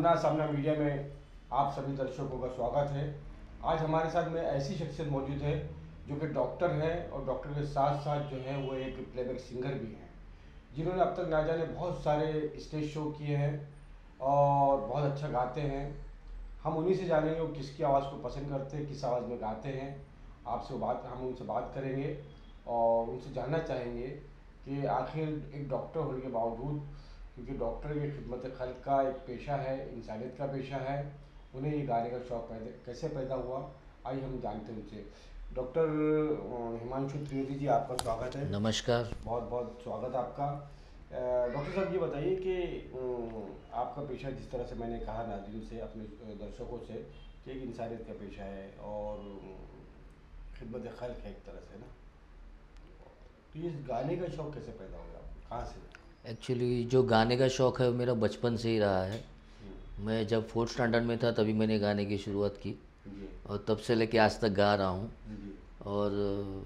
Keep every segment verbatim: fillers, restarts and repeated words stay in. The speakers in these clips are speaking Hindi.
आमना सामना मीडिया में आप सभी दर्शकों का स्वागत है। आज हमारे साथ में ऐसी शख्सियत मौजूद है जो कि डॉक्टर हैं और डॉक्टर के साथ साथ जो है वो एक प्लेबैक सिंगर भी हैं, जिन्होंने अब तक ना जाने बहुत सारे स्टेज शो किए हैं और बहुत अच्छा गाते हैं। हम उन्हीं से जानेंगे वो किसकी आवाज़ को पसंद करते हैं, किस आवाज़ में गाते हैं। आपसे बात हम उनसे बात करेंगे और उनसे जानना चाहेंगे कि आखिर एक डॉक्टर होने के बावजूद, क्योंकि डॉक्टर की खिदमत खल्क का एक पेशा है, इंसानियत का पेशा है, उन्हें ये गाने का शौक़ पैदा कैसे पैदा हुआ, आइए हम जानते हैं उनसे। डॉक्टर हिमांशु त्रिवेदी जी, आपका स्वागत है। नमस्कार, बहुत बहुत स्वागत आपका। डॉक्टर साहब, ये बताइए कि आपका पेशा, जिस तरह से मैंने कहा नाज़रीन से, अपने दर्शकों से, कि एक इंसानियत का पेशा है और खिदमत खल्क है एक तरह से, ना, तो ये गाने का शौक़ कैसे पैदा हो गया, कहाँ से? एक्चुअली जो गाने का शौक़ है वो मेरा बचपन से ही रहा है। मैं जब फोर्थ स्टैंडर्ड में था तभी मैंने गाने की शुरुआत की और तब से लेके आज तक गा रहा हूँ। और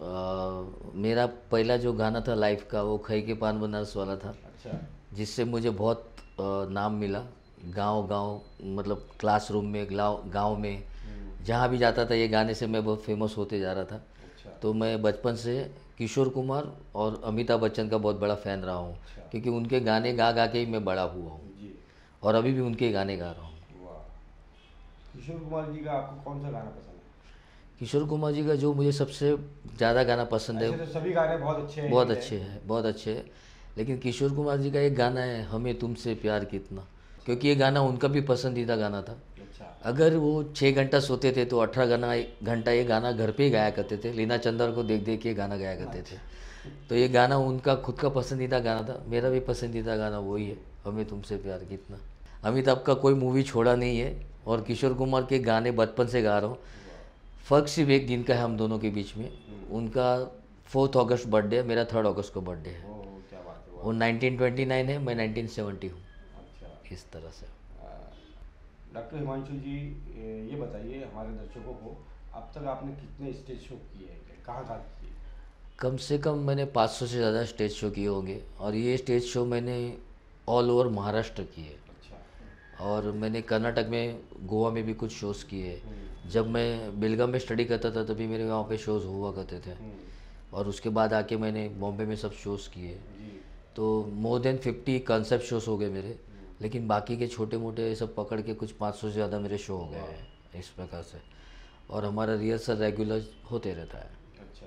आ, मेरा पहला जो गाना था लाइफ का, वो खई के पान बनारस वाला था। अच्छा। जिससे मुझे बहुत आ, नाम मिला। गांव गांव मतलब क्लासरूम में, गांव में जहाँ भी जाता था ये गाने से मैं बहुत फेमस होते जा रहा था। अच्छा। तो मैं बचपन से किशोर कुमार और अमिताभ बच्चन का बहुत बड़ा फ़ैन रहा हूँ। अच्छा। क्योंकि उनके गाने गा गा के ही मैं बड़ा हुआ हूँ और अभी भी उनके गाने गा रहा हूँ। किशोर कुमार जी का आपको कौन सा गाना पसंद है? किशोर कुमार जी का जो मुझे सबसे ज़्यादा गाना पसंद है, तो सभी गाने बहुत अच्छे हैं, बहुत अच्छे हैं, बहुत अच्छे हैं, लेकिन किशोर कुमार जी का एक गाना है, हमें तुमसे प्यार कितना, क्योंकि ये गाना उनका भी पसंदीदा गाना था। अच्छा। अगर वो छः घंटा सोते थे तो अठारह गाना घंटा ये गाना घर पर ही गाया करते थे। लीना चंदर को देख देख के गाना गाया करते थे। तो ये गाना उनका खुद का पसंदीदा गाना था। मेरा भी पसंदीदा गाना वही है, हमें तुमसे प्यार कितना। अमिताभ का कोई मूवी छोड़ा नहीं है और किशोर कुमार के गाने बचपन से गा रहा हूँ। फ़र्क सिर्फ एक दिन का है हम दोनों के बीच में। उनका फोर्थ अगस्त बर्थडे है, मेरा थर्ड अगस्त को बर्थडे है। ओ, क्या बात है। वो नाइनटीन ट्वेंटी नाइन है, मैं नाइनटीन सेवेंटी हूँ। अच्छा। इस तरह से। डॉक्टर हिमांशु जी, ये बताइए हमारे दर्शकों को, अब तक आपने कितने स्टेज शो किए हैं, कहाँ कहाँ किए? कम से कम मैंने पाँच सौ से ज़्यादा स्टेज शो किए होंगे और ये स्टेज शो मैंने ऑल ओवर महाराष्ट्र किए। और मैंने कर्नाटक में, गोवा में भी कुछ शोज़ किए। जब मैं बेलगाम में स्टडी करता था तभी मेरे वहाँ पे शोज़ हुआ करते थे और उसके बाद आके मैंने बॉम्बे में सब शोज़ किए। तो more than fifty concept shows हो गए मेरे, लेकिन बाकी के छोटे मोटे सब पकड़ के कुछ पाँच सौ से ज़्यादा मेरे शो हो गए हैं इस प्रकार से। और हमारा रिहर्सल रेगुलर होते रहता है। अच्छा।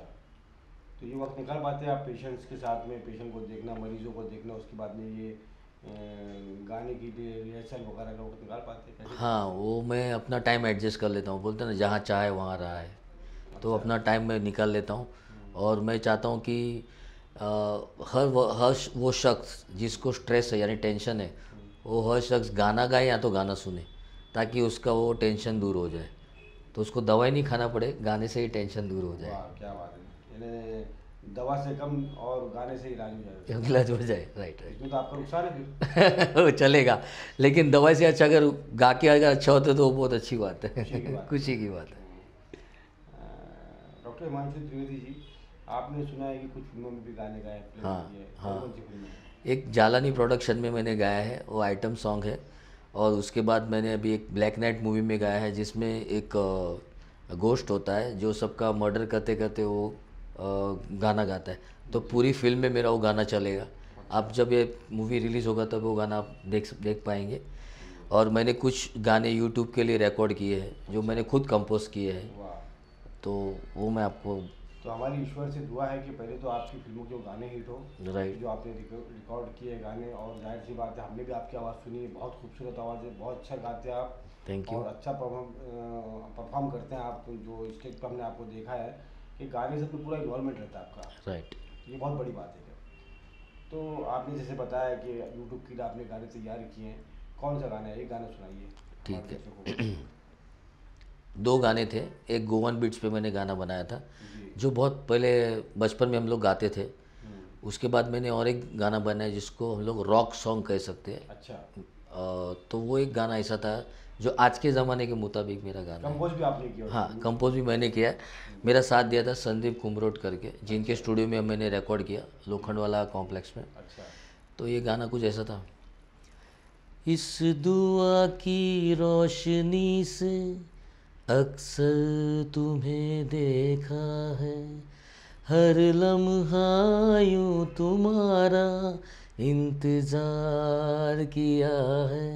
तो ये वक्त निकाल पाते हैं आप पेशेंट्स के साथ में, पेशेंट को देखना, मरीजों को देखना, उसके बाद में ये गाने की रिहर्सल वगैरह लोग निकाल पाते हैं? हाँ, वो मैं अपना टाइम एडजस्ट कर लेता हूँ। बोलते हैं ना, जहाँ चाहे वहाँ रहा है। अच्छा। तो अपना टाइम मैं निकाल लेता हूँ और मैं चाहता हूँ कि आ, हर वो, हर वो शख्स जिसको स्ट्रेस है यानी टेंशन है, वो हर शख्स गाना गाए या तो गाना सुने, ताकि उसका वो टेंशन दूर हो जाए। तो उसको दवाई नहीं खाना पड़े, गाने से ही टेंशन दूर हो जाए। क्या बात है, दवा से कम और गाने से इलाज हो जाए। इलाज हो जाए, राइट राइट। तो आपका नुकसान है चलेगा, लेकिन दवाई से अच्छा, अगर गा के अगर अच्छा होता तो वो बहुत अच्छी बात है, खुशी की बात है। डॉक्टर हिमांशु त्रिवेदी जी, आपने सुना है कि कुछ फिल्मों में भी गाने गाए? हाँ हाँ, एक जालानी प्रोडक्शन में मैंने गाया है, वो आइटम सॉन्ग है। और उसके बाद मैंने अभी एक ब्लैक नाइट मूवी में गाया है, जिसमें एक गोस्ट होता है जो सबका मर्डर करते करते वो गाना गाता है। तो पूरी फिल्म में मेरा वो गाना चलेगा। आप जब ये मूवी रिलीज़ होगा तब वो गाना आप देख देख पाएंगे। और मैंने कुछ गाने यूट्यूब के लिए रिकॉर्ड किए हैं जो मैंने खुद कंपोज किए हैं, तो वो मैं आपको। तो हमारी ईश्वर से दुआ है कि पहले तो आपकी फिल्मों के गाने हिट हो, राइट, जो आपने रिकॉर्ड किए गाने। और जाहिर सी बात है, हमने भी आपकी आवाज़ सुनी है, बहुत खूबसूरत आवाज़ है, बहुत अच्छा गाते हैं आप। Thank you. और अच्छा परफॉर्म करते हैं आप, जो स्टेज पर हमने आपको देखा है कि गाने से तो पूरा इन्वॉल्वमेंट रहता है आपका, राइट। ये बहुत बड़ी बात है। तो आपने जैसे बताया कि यूट्यूब के लिए आपने गाने तैयार किए हैं, कौन सा गाना है, एक गाना सुनाइए। ठीक है, दो गाने थे। एक गोवन बीट्स पे मैंने गाना बनाया था, जो बहुत पहले बचपन में हम लोग गाते थे। उसके बाद मैंने और एक गाना बनाया जिसको हम लोग रॉक सॉन्ग कह सकते हैं। अच्छा। तो वो एक गाना ऐसा था जो आज के ज़माने के मुताबिक मेरा गाना। कंपोज भी आपने किया? हाँ, कंपोज भी मैंने किया। मेरा साथ दिया था संदीप कुमरोठ करके, जिनके स्टूडियो में मैंने रिकॉर्ड किया, लोखंड वाला कॉम्प्लेक्स में। अच्छा। तो ये गाना कुछ ऐसा था, इस दुआ की रोशनी से अक्सर तुम्हें देखा है, हर लम्हा यूं तुम्हारा इंतज़ार किया है।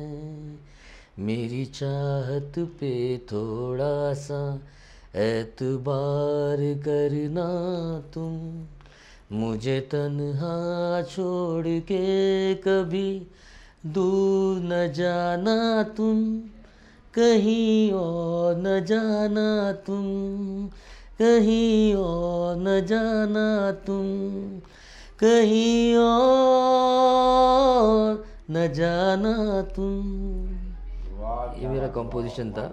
मेरी चाहत पे थोड़ा सा एतबार करना तुम, मुझे तन्हा छोड़ के कभी दूर न जाना तुम, कहीं और न जाना तुम, कहीं और न जाना तुम, कहीं और न जाना तुम। ये मेरा कंपोजिशन था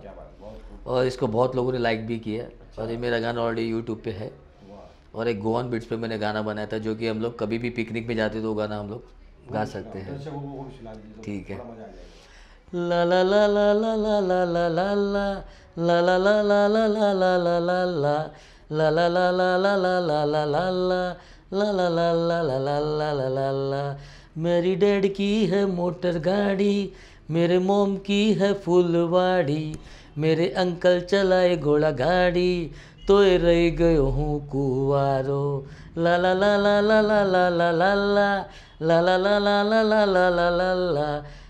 और इसको बहुत लोगों ने लाइक भी किया और ये मेरा गाना ऑलरेडी यूट्यूब पे है। और एक गॉन बीट्स पे मैंने गाना बनाया था जो कि हम लोग कभी भी पिकनिक में जाते तो वो गाना हम लोग गा सकते हैं। ठीक है। ला ला ला ला ला ला ला ला ला ला ला ला ला ला ला ला ला ला ला ला ला ला ला ला ला ला ला ला ला ला ला ला ला ला ला ला। मेरी डैड की है मोटर गाड़ी, मेरे मोम की है फुलवाड़ी, मेरे अंकल चलाए घोड़ा गाड़ी, तो रह गयो हूँ कुवारो। ला ला ला ला ला ला ला ला ला ला ला ला ला ला ला ला ला ला ला ला ला ला ला ला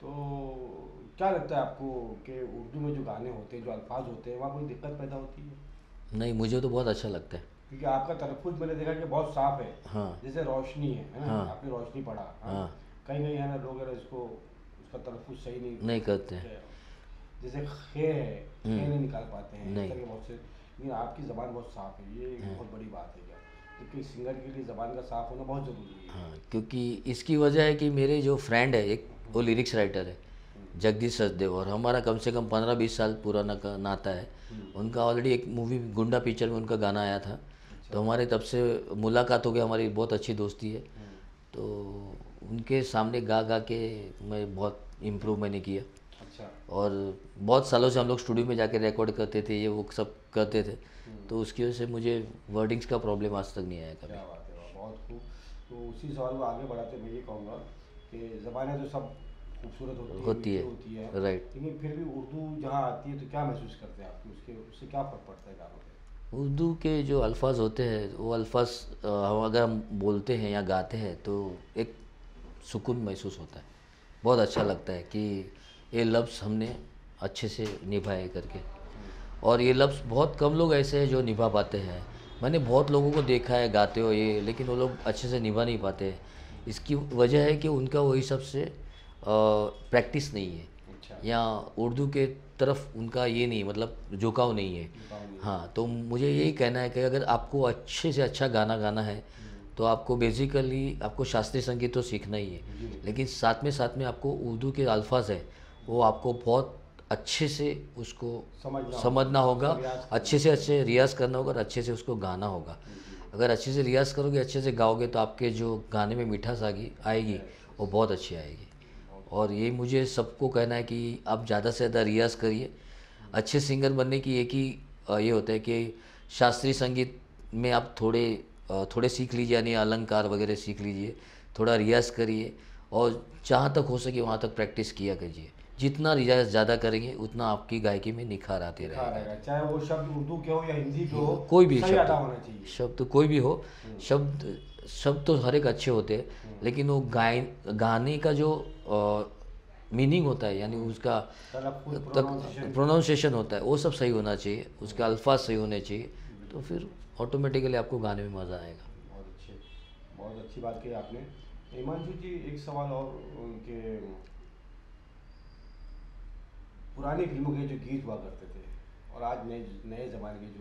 तो क्या लगता है आपको कि उर्दू में जो गाने होते हैं, जो अल्फाज होते हैं, वहाँ कोई दिक्कत पैदा होती है? नहीं, मुझे तो बहुत अच्छा लगता है क्योंकि आपका तलफ़ुज़ मैंने देखा कि बहुत साफ है। हाँ। जैसे रोशनी है, है ना? हाँ। आपने रोशनी पढ़ा। हाँ। कहीं कहीं है ना, लोग इसको उसका तलफ़ुज़ सही नहीं नहीं करते, जैसे खे है, खे नहीं निकाल पाते हैं बहुत से, लेकिन आपकी ज़बान बहुत साफ है। ये बहुत बड़ी बात है क्योंकि सिंगर के लिए ज़बान का साफ होना बहुत ज़रूरी है। हाँ, क्योंकि इसकी वजह है कि मेरे जो फ्रेंड है, एक वो लिरिक्स राइटर है जगदीश सचदेव, और हमारा कम से कम पंद्रह बीस साल पुराना का नाता है। उनका ऑलरेडी एक मूवी गुंडा पिक्चर में उनका गाना आया था, तो हमारे तब से मुलाकात हो गई, हमारी बहुत अच्छी दोस्ती है। तो उनके सामने गा गा के मैं बहुत इम्प्रूव मैंने किया। अच्छा। और बहुत सालों से हम लोग स्टूडियो में जाके रिकॉर्ड करते थे, ये वो सब करते थे, तो उसकी वजह से मुझे वर्डिंग्स का प्रॉब्लम आज तक नहीं आया कभी। क्या बात है, बहुत खूब। तो उसी सवाल को आगे बढ़ाते मैं ये कहूँगा कि ज़बानें तो सब खूबसूरत होती, होती है, होती है, राइट, लेकिन फिर भी उर्दू जहाँ आती है तो क्या महसूस करते हैं आपकी, उसके उससे क्या फ़र्क पड़ता है गानों पे? उर्दू के जो अल्फाज होते हैं, वो अल्फाज हम अगर हम बोलते हैं या गाते हैं तो एक सुकून महसूस होता है, बहुत अच्छा लगता है कि ये लफ्ज़ हमने अच्छे से निभाए करके। और ये लफ्ज़ बहुत कम लोग ऐसे हैं जो निभा पाते हैं। मैंने बहुत लोगों को देखा है गाते हो ये, लेकिन वो लोग अच्छे से निभा नहीं पाते। इसकी वजह है कि उनका वही सबसे प्रैक्टिस नहीं है। अच्छा। या उर्दू के तरफ उनका ये नहीं, मतलब झुकाव नहीं है। हाँ, तो मुझे यही कहना है कि अगर आपको अच्छे से अच्छा गाना गाना है तो आपको बेसिकली आपको शास्त्रीय संगीत तो सीखना ही है, लेकिन साथ में साथ में आपको उर्दू के अल्फाज है वो आपको बहुत अच्छे से उसको समझना, समझना होगा, अच्छे से अच्छे रियाज़ करना होगा और अच्छे से उसको गाना होगा। अगर अच्छे से रियाज़ करोगे, अच्छे से गाओगे, तो आपके जो गाने में मिठास आएगी आएगी वो बहुत अच्छी आएगी। और ये मुझे सबको कहना है कि आप ज़्यादा से ज़्यादा रियाज़ करिए। अच्छे सिंगर बनने की एक ही ये होता है कि शास्त्रीय संगीत में आप थोड़े थोड़े सीख लीजिए, यानी अलंकार वगैरह सीख लीजिए, थोड़ा रियाज़ करिए और जहाँ तक हो सके वहाँ तक प्रैक्टिस किया करिए। जितना रियाज ज़्यादा करेंगे उतना आपकी गायकी में निखार आते रहेगा, चाहे वो शब्द उर्दू के हो या हिंदी के हो, कोई भी शब्द होना चाहिए, शब्द कोई भी हो। शब्द शब्द तो हर एक अच्छे होते हैं, लेकिन वो गाय गाने का जो मीनिंग होता है, यानी उसका प्रोनाउंसिएशन होता है, वो सब सही होना चाहिए, उसके अल्फाज सही होने चाहिए, तो फिर ऑटोमेटिकली आपको गाने में मज़ा आएगा। बहुत अच्छे, बहुत अच्छी बात कही आपने हिमांशु जी। एक सवाल और, उनके पुरानी फिल्मों के जो गीत हुआ करते थे और आज नए नए ज़माने के जो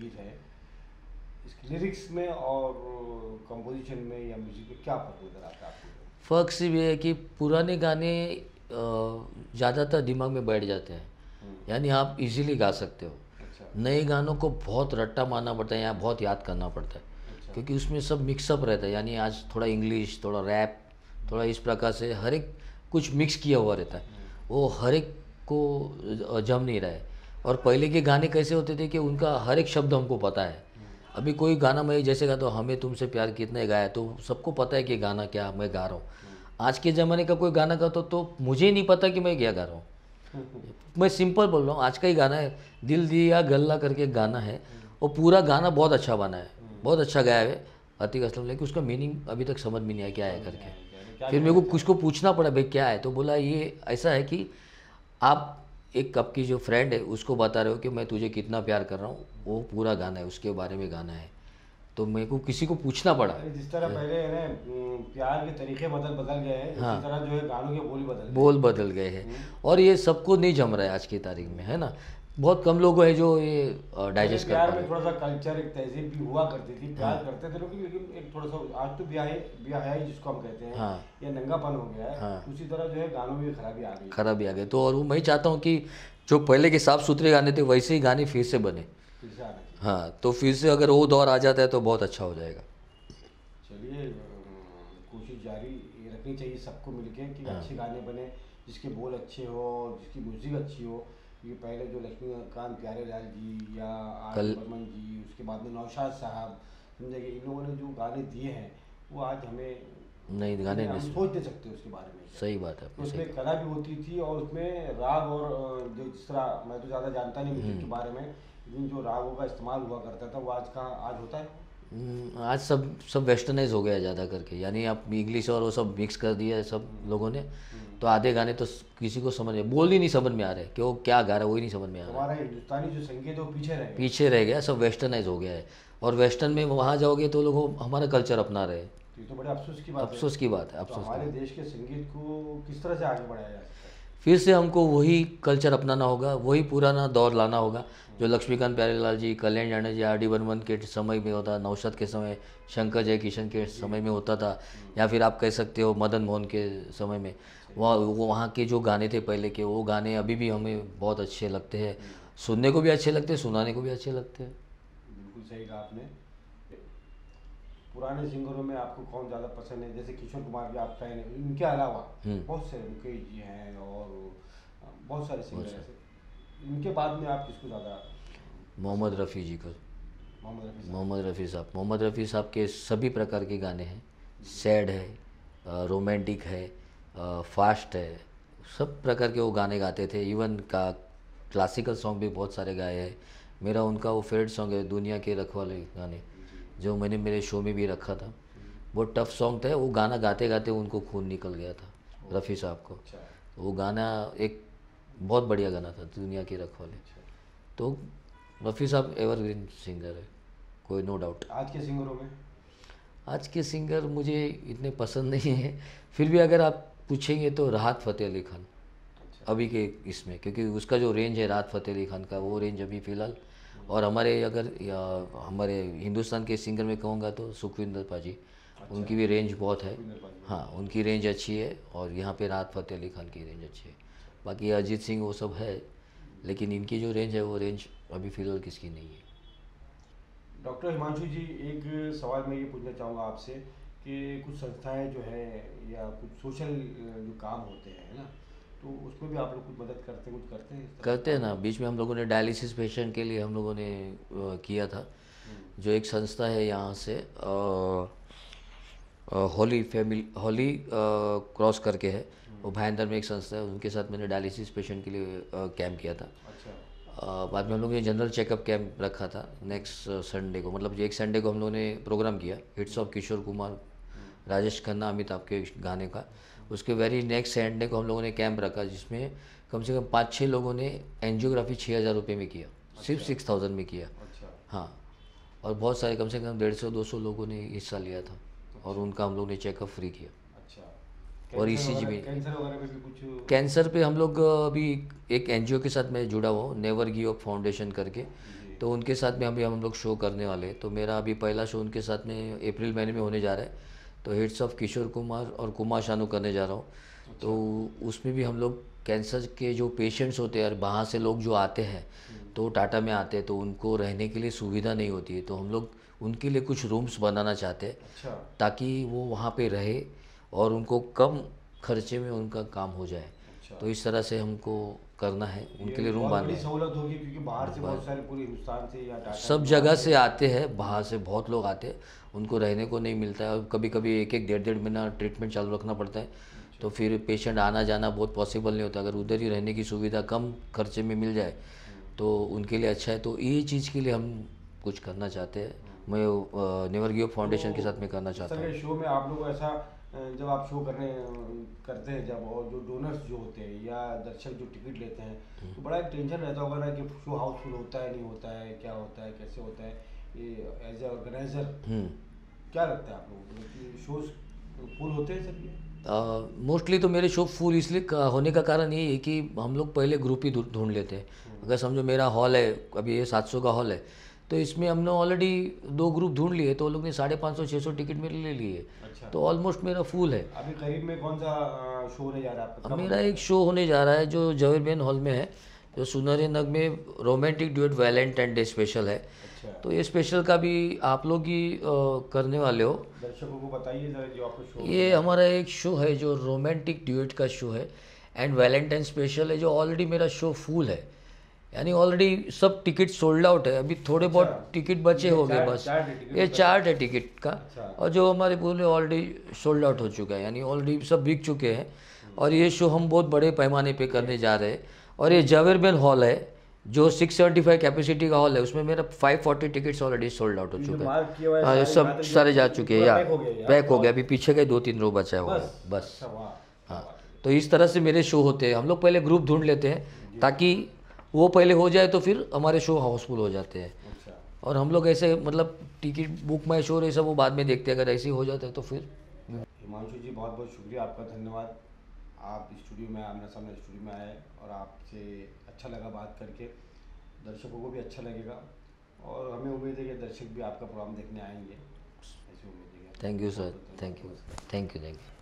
गीत हैं, इसके लिरिक्स में और कंपोजिशन में या म्यूज़िक में क्या फ़र्क नज़र आता है आपको? फ़र्क सिर्फ ये है कि पुराने गाने ज़्यादातर दिमाग में बैठ जाते हैं, यानी आप इजीली गा सकते हो। नए गानों को बहुत रट्टा मारना पड़ता है या बहुत याद करना पड़ता है, क्योंकि उसमें सब मिक्सअप रहता है, यानी आज थोड़ा इंग्लिश, थोड़ा रैप, थोड़ा इस प्रकार से हर एक कुछ मिक्स किया हुआ रहता है, वो हर एक को जम नहीं रहा है। और पहले के गाने कैसे होते थे कि उनका हर एक शब्द हमको पता है। अभी कोई गाना मैं जैसे गाता हूँ, हमें तुमसे प्यार कितने गाया, तो सबको पता है कि गाना क्या मैं गा रहा हूँ। आज के ज़माने का कोई गाना गाता हो तो मुझे नहीं पता कि मैं क्या गा रहा हूँ। मैं सिंपल बोल रहा हूँ, आज का ही गाना है, दिल दिया गल्ला करके गाना है, और पूरा गाना बहुत अच्छा बना है, बहुत अच्छा गाया है अतीक असलम, लेकिन उसका मीनिंग अभी तक समझ में नहीं आया क्या है करके। फिर मेरे को कुछ को पूछना पड़ा भाई क्या है, तो बोला ये ऐसा है कि आप एक आपकी जो फ्रेंड है उसको बता रहे हो कि मैं तुझे कितना प्यार कर रहा हूँ, वो पूरा गाना है, उसके बारे में गाना है। तो मेरे को किसी को पूछना पड़ा। जिस तरह पहले है प्यार के तरीके बदल बदल गए हैं, हाँ, इसी तरह जो है गानों के बोल बदल बोल बदल गए हैं, और ये सबको नहीं जम रहा है आज की तारीख में, है ना। बहुत कम लोग हैं जो ये डाइजेस्ट करते हैं। प्यार में थोड़ा सा कल्चर, एक तहजीब भी हुआ करती थी, प्यार हाँ। करते थे लोग, लेकिन एक थोड़ा सा आज तो ब्याह ब्याह जिसको हम कहते हैं हाँ। ये नंगापन हो गया है हाँ। उसी तरह जो है गानों में खराबी आ गई खराबी आ गई तो और मैं चाहता हूँ कि जो पहले के साफ सुथरे गाने थे वैसे ही गाने फिर से बने, हाँ, तो फिर से अगर वो दौर आ जाता है तो बहुत अच्छा हो जाएगा। चलिए, कोशिश जारी रखनी चाहिए सबको मिलके कि अच्छे गाने बने, जिसके बोल अच्छे हो, जिसकी म्यूजिक अच्छी हो। ये पहले जो लक्ष्मीकांत प्यारेलाल जी या आर.डी. बर्मन जी, उसके बाद में नौशाद साहब, समझे कि इन लोगों ने जो गाने दिए हैं वो आज हमें नहीं गाने नहीं सोच नहीं सकते उसके बारे में। सही बात है, उसमें कला भी होती थी और उसमें राग और जो जिस तरह मैं तो ज़्यादा जानता नहीं म्यूजिक के बारे में, लेकिन जो रागों का इस्तेमाल हुआ करता था वो आज का आज होता है। आज सब सब वेस्टर्नाइज हो गया ज़्यादा करके, यानी आप इंग्लिश और वो सब मिक्स कर दिया है सब लोगों ने, तो आधे गाने तो किसी को समझ में बोल ही नहीं समझ में आ रहे कि वो क्या गा रहा है, वही नहीं समझ में आ रहा। हमारा हिंदुस्तानी जो संगीत है वो पीछे रह गया पीछे रह गया सब वेस्टर्नाइज हो गया है, और वेस्टर्न में वहाँ जाओगे तो लोग हमारा कल्चर अपना रहे, तो बड़े अफसोस की बात अफसोस की बात है अफसोस हमारे देश के संगीत को किस तरह से आगे बढ़ाया जाए। फिर से हमको वही कल्चर अपनाना होगा, वही पुराना दौर लाना होगा जो लक्ष्मीकांत प्यारेलाल जी, कल्याणजी आनंद जी, आर.डी. बर्मन के समय में होता, नौशाद के समय, शंकर जय किशन के समय में होता था, या फिर आप कह सकते हो मदन मोहन के समय में। वहाँ वो वहाँ के जो गाने थे पहले के, वो गाने अभी भी हमें बहुत अच्छे लगते हैं, सुनने को भी अच्छे लगते हैं, सुनाने को भी अच्छे लगते हैं। बिल्कुल सही कहा आपने। पुराने सिंगरों में आपको कौन ज़्यादा पसंद है? जैसे किशोर कुमार भी आप फैन हैं, इनके अलावा बहुत सारे मुकेश जी हैं और बहुत सारे सिंगर हैं, इनके बाद में आप किसको ज़्यादा? मोहम्मद रफ़ी जी को। मोहम्मद रफ़ी साहब मोहम्मद रफ़ी साहब के सभी प्रकार के गाने हैं, सैड है, रोमांटिक है, फास्ट है, सब प्रकार के वो गाने गाते थे। इवन का क्लासिकल सॉन्ग भी बहुत सारे गाए हैं। मेरा उनका वो फेवरेट सॉन्ग है दुनिया के रखवाले गाने, जो मैंने मेरे शो में भी रखा था। बहुत टफ सॉन्ग था, वो गाना गाते गाते उनको खून निकल गया था रफ़ी साहब को। वो गाना एक बहुत बढ़िया गाना था, दुनिया के रखवाले। तो रफ़ी साहब एवरग्रीन सिंगर है, कोई नो डाउट। आज के सिंगरों में आज के सिंगर मुझे इतने पसंद नहीं है, फिर भी अगर आप पूछेंगे तो राहत फ़तेह अली खान अभी के इसमें, क्योंकि उसका जो रेंज है राहत फ़तेह अली खान का, वो रेंज अभी फ़िलहाल। और हमारे अगर हमारे हिंदुस्तान के सिंगर में कहूँगा तो सुखविंदर पाजी, अच्छा, उनकी भी रेंज बहुत है, हाँ, उनकी रेंज अच्छी है। और यहाँ पे राहत फ़तेह अली खान की रेंज अच्छी है, बाकी अजीत सिंह वो सब है, लेकिन इनकी जो रेंज है वो रेंज अभी फ़िलहाल किसकी नहीं है। डॉक्टर हिमांशु जी, एक सवाल मैं ये पूछना चाहूँगा आपसे कि कुछ संस्थाएँ जो है या कुछ सोशल जो काम होते हैं ना, तो उसमें भी आप लोग कुछ मदद करते कुछ करते हैं करते हैं ना। बीच में हम लोगों ने डायलिसिस पेशेंट के लिए हम लोगों ने किया था, जो एक संस्था है यहाँ से, होली फैमिली, होली क्रॉस करके है, वो भाईंदर में एक संस्था है, उनके साथ मैंने डायलिसिस पेशेंट के लिए कैंप किया था। अच्छा। बाद में हम लोगों ने जनरल चेकअप कैंप रखा था नेक्स्ट संडे को, मतलब एक संडे को हम लोगों ने प्रोग्राम किया हिट्स ऑफ किशोर कुमार, राजेश खन्ना, अमिताभ के गाने का। उसके वेरी नेक्स्ट संडे को हम लोगों ने कैंप रखा, जिसमें कम से कम पाँच छः लोगों ने एंजियोग्राफी छः हज़ार रुपये में किया, अच्छा। सिर्फ सिक्स थाउजेंड में किया, अच्छा। हाँ, और बहुत सारे कम से कम डेढ़ सौ दो सौ लोगों ने हिस्सा लिया था, अच्छा। और उनका हम लोग ने चेकअप फ्री किया, अच्छा। और ई सी जी में कैंसर पे हम लोग अभी एक एन जी ओ के साथ मैं जुड़ा हुआ, नेवर गियो फाउंडेशन करके, तो उनके साथ में अभी हम लोग शो करने वाले। तो मेरा अभी पहला शो उनके साथ में अप्रैल महीने में होने जा रहा है, तो हिट्स ऑफ किशोर कुमार और कुमार शानू करने जा रहा हूँ। तो उसमें भी हम लोग कैंसर के जो पेशेंट्स होते हैं और वहाँ से लोग जो आते हैं तो टाटा में आते हैं तो उनको रहने के लिए सुविधा नहीं होती है, तो हम लोग उनके लिए कुछ रूम्स बनाना चाहते हैं। अच्छा। ताकि वो वहाँ पे रहे और उनको कम खर्चे में उनका काम हो जाए। अच्छा। तो इस तरह से हमको करना है, उनके लिए रूम बनाना है। सहूलत होगी क्योंकि बाहर से बहुत सारे पूरे हिंदुस्तान से या टाटा सब जगह से आते हैं, बाहर से बहुत लोग आते हैं, उनको रहने को नहीं मिलता है और कभी कभी एक एक डेढ़ डेढ़ महीना ट्रीटमेंट चालू रखना पड़ता है, तो फिर पेशेंट आना जाना बहुत पॉसिबल नहीं होता। अगर उधर ही रहने की सुविधा कम खर्चे में मिल जाए तो उनके लिए अच्छा है। तो ये चीज़ के लिए हम कुछ करना चाहते हैं, मैं नेवर गिव अप फाउंडेशन के साथ में करना चाहता हूँ। शो में आप लोग ऐसा जब आप शो करने करते हैं जब, और जो डोनर्स जो होते हैं या दर्शक जो टिकट लेते हैं तो बड़ा एक टेंशन रहता होगा ना कि शो हाउसफुल होता है नहीं होता है, क्या होता है कैसे होता है, ये एज ए ऑर्गेनाइजर क्या लगता है आप लोगों को, शोज फुल होते हैं सर? मोस्टली uh, तो मेरे शो फुल इसलिए होने का कारण ये है कि हम लोग पहले ग्रुप ही ढूंढ लेते हैं। अगर समझो मेरा हॉल है, अभी ये सात सौ का हॉल है, तो इसमें हमने ऑलरेडी दो ग्रुप ढूंढ लिए तो लोग ने साढ़े पाँच सौ छः सौ टिकट मेरे ले लिए। अच्छा। तो ऑलमोस्ट मेरा फुल है। अभी करीब में कौन सा शो होने जा रहा है आपका? मेरा एक शो होने जा रहा है जो जवेर बेन हॉल में है, जो सुनहरे नग में romantic duet Valentine day special है। अच्छा। तो ये स्पेशल का भी आप लोग ही करने वाले हो, दर्शकों को बताइए जरा जो आपका शो। ये हमारा एक शो है जो रोमांटिक ड्यूट का शो है एंड वैलेंटाइन स्पेशल है, जो ऑलरेडी मेरा शो फुल है, यानी ऑलरेडी सब टिकट सोल्ड आउट है। अभी थोड़े बहुत टिकट बचे हो गए बस, ये चार्ट है टिकट का, और जो हमारे पूरे ऑलरेडी सोल्ड आउट हो चुका है, यानी ऑलरेडी सब बिक चुके हैं। और ये शो हम बहुत बड़े पैमाने पे करने जा रहे हैं। और ये जावेर बेन हॉल है जो छह सौ पचहत्तर कैपेसिटी का हॉल है, उसमें मेरा पाँच सौ चालीस टिकट्स ऑलरेडी सोल्ड आउट हो चुके हैं, सब सारे जा चुके हैं, यार पैक हो गया, अभी पीछे का दो तीन रो बचा हुआ है बस। हाँ, तो इस तरह से मेरे शो होते हैं, हम लोग पहले ग्रुप ढूंढ लेते हैं ताकि वो पहले हो जाए तो फिर हमारे शो हाउसफुल हो जाते हैं। और हम लोग ऐसे मतलब टिकट बुक माई शो ये सब वो बाद में देखते हैं, अगर ऐसे हो जाता है तो फिर। हिमांशु जी बहुत बहुत शुक्रिया आपका, धन्यवाद, आप स्टूडियो में आमने सामने स्टूडियो में आए और आपसे अच्छा लगा बात करके, दर्शकों को भी अच्छा लगेगा और हमें उम्मीद है कि दर्शक भी आपका प्रोग्राम देखने आएंगे, ऐसी उम्मीद है। Thank you sir, thank you, thank you, thank you.